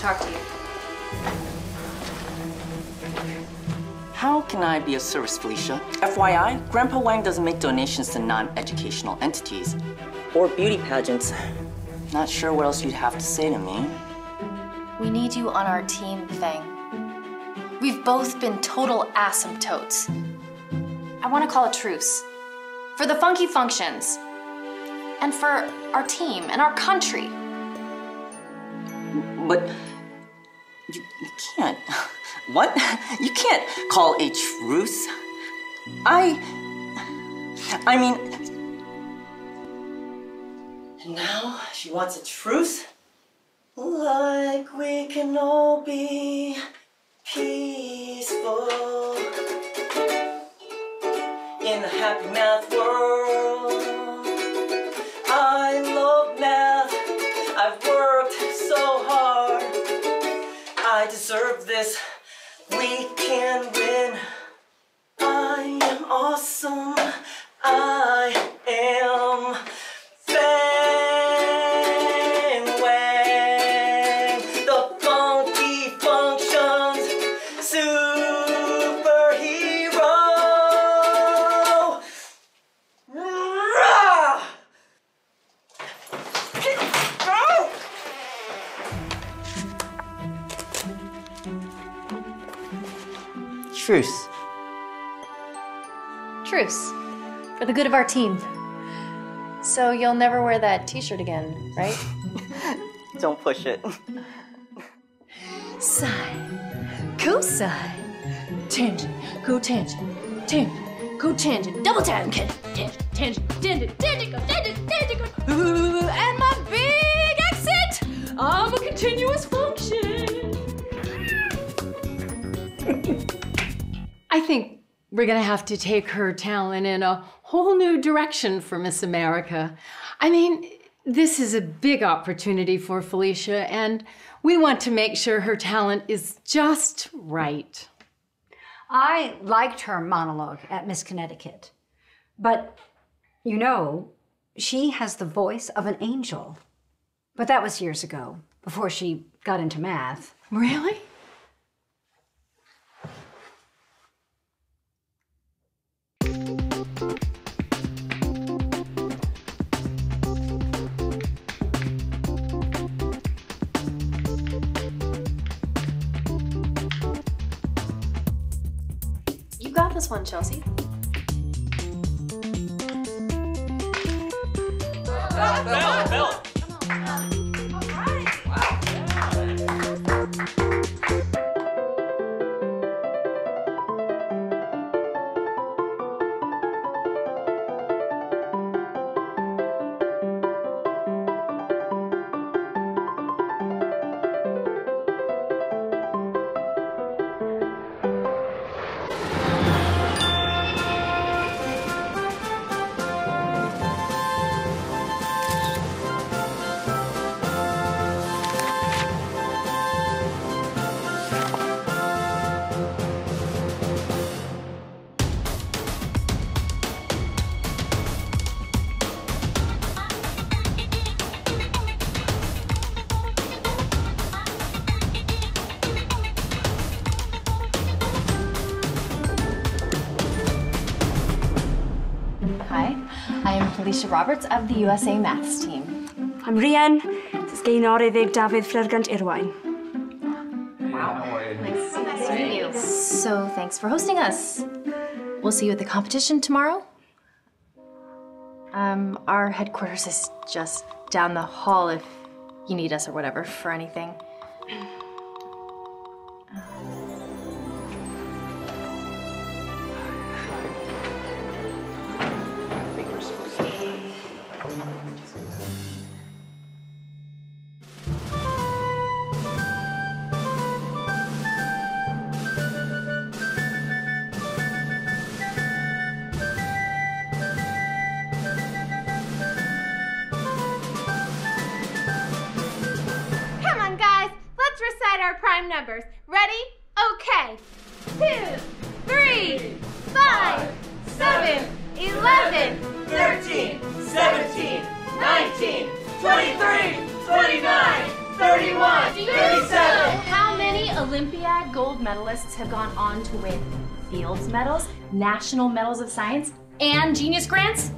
talk to you. How can I be of service, Felicia? FYI, Grandpa Wang doesn't make donations to non-educational entities. Or beauty pageants. Not sure what else you'd have to say to me. We need you on our team, Feng. We've both been total asymptotes. I want to call a truce. For the funky functions. And for our team and our country. But you can't. What? You can't call a truce. I mean... And now she wants a truce? Like we can all be peaceful in the happy math world. I love math. I've worked so hard. I deserve this. We can win. I am awesome. I am Feng Wang. The funky functions superhero. Rah! Truce. Truce. For the good of our team. So you'll never wear that t-shirt again, right? Don't push it. Sine, cosine, tangent, cotangent, tangent, cotangent, double tangent, tangent, tangent, tangent, tangent, cotangent, tangent, cotangent. And my big exit! I'm a continuous function. I think we're gonna have to take her talent in a whole new direction for Miss America. I mean, this is a big opportunity for Felicia, and we want to make sure her talent is just right. I liked her monologue at Miss Connecticut, but you know, she has the voice of an angel. But that was years ago, before she got into math. Really? You got this one, Chelsea. Bell. Roberts of the USA Maths Team. I'm Rian. This is Ginnaree David Flergant Irwine. Wow. Nice to meet you. So thanks for hosting us. We'll see you at the competition tomorrow. Our headquarters is just down the hall if you need us or whatever for anything. Numbers. Ready? Okay. 2, 3, 5, 7, 11, 13, 17, 19, 23, 29. 31, 37. How many Olympiad gold medalists have gone on to win Fields medals, National Medals of Science, and Genius Grants?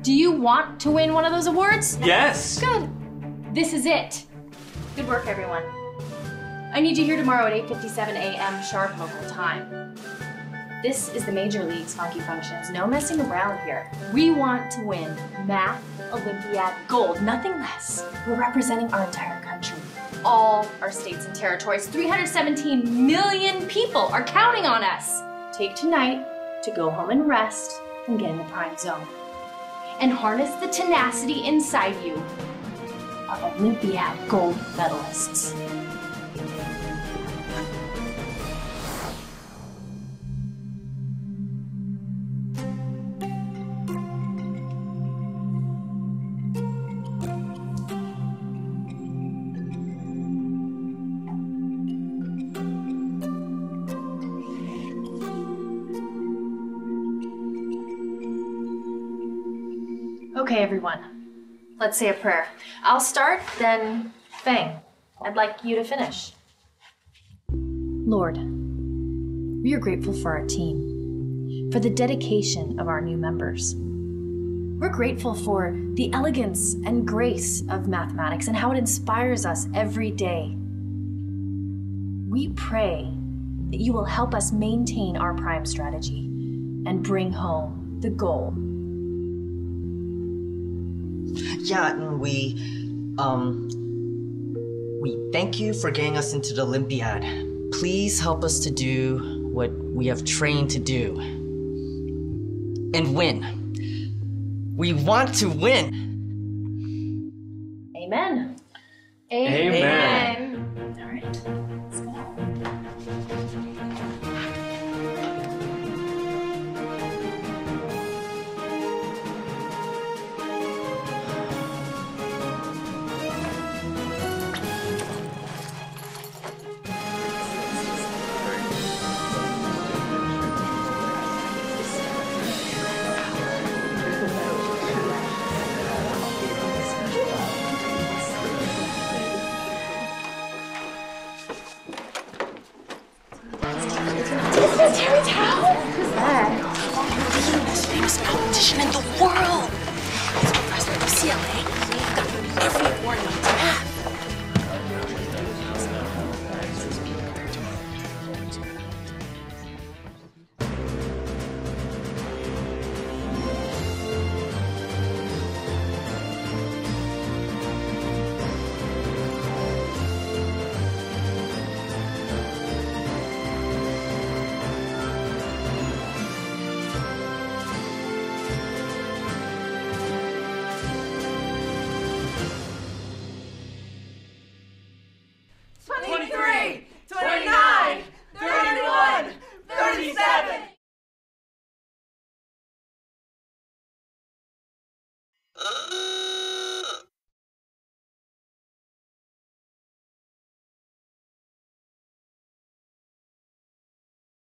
Do you want to win one of those awards? Yes. Good. This is it. Good work, everyone. I need you here tomorrow at 8:57 a.m. sharp local time. This is the Major League's Funky Functions. No messing around here. We want to win Math Olympiad gold, nothing less. We're representing our entire country. All our states and territories, 317 million people are counting on us. Take tonight to go home and rest and get in the prime zone. And harness the tenacity inside you of Olympiad gold medalists. Okay, everyone, let's say a prayer. I'll start, then Feng, I'd like you to finish. Lord, we are grateful for our team, for the dedication of our new members. We're grateful for the elegance and grace of mathematics and how it inspires us every day. We pray that you will help us maintain our prime strategy and bring home the goal. Yeah, and we thank you for getting us into the Olympiad. Please help us to do what we have trained to do and win. We want to win. Amen. Amen. Amen. All right. The most famous politician in the world. He's professor of CLA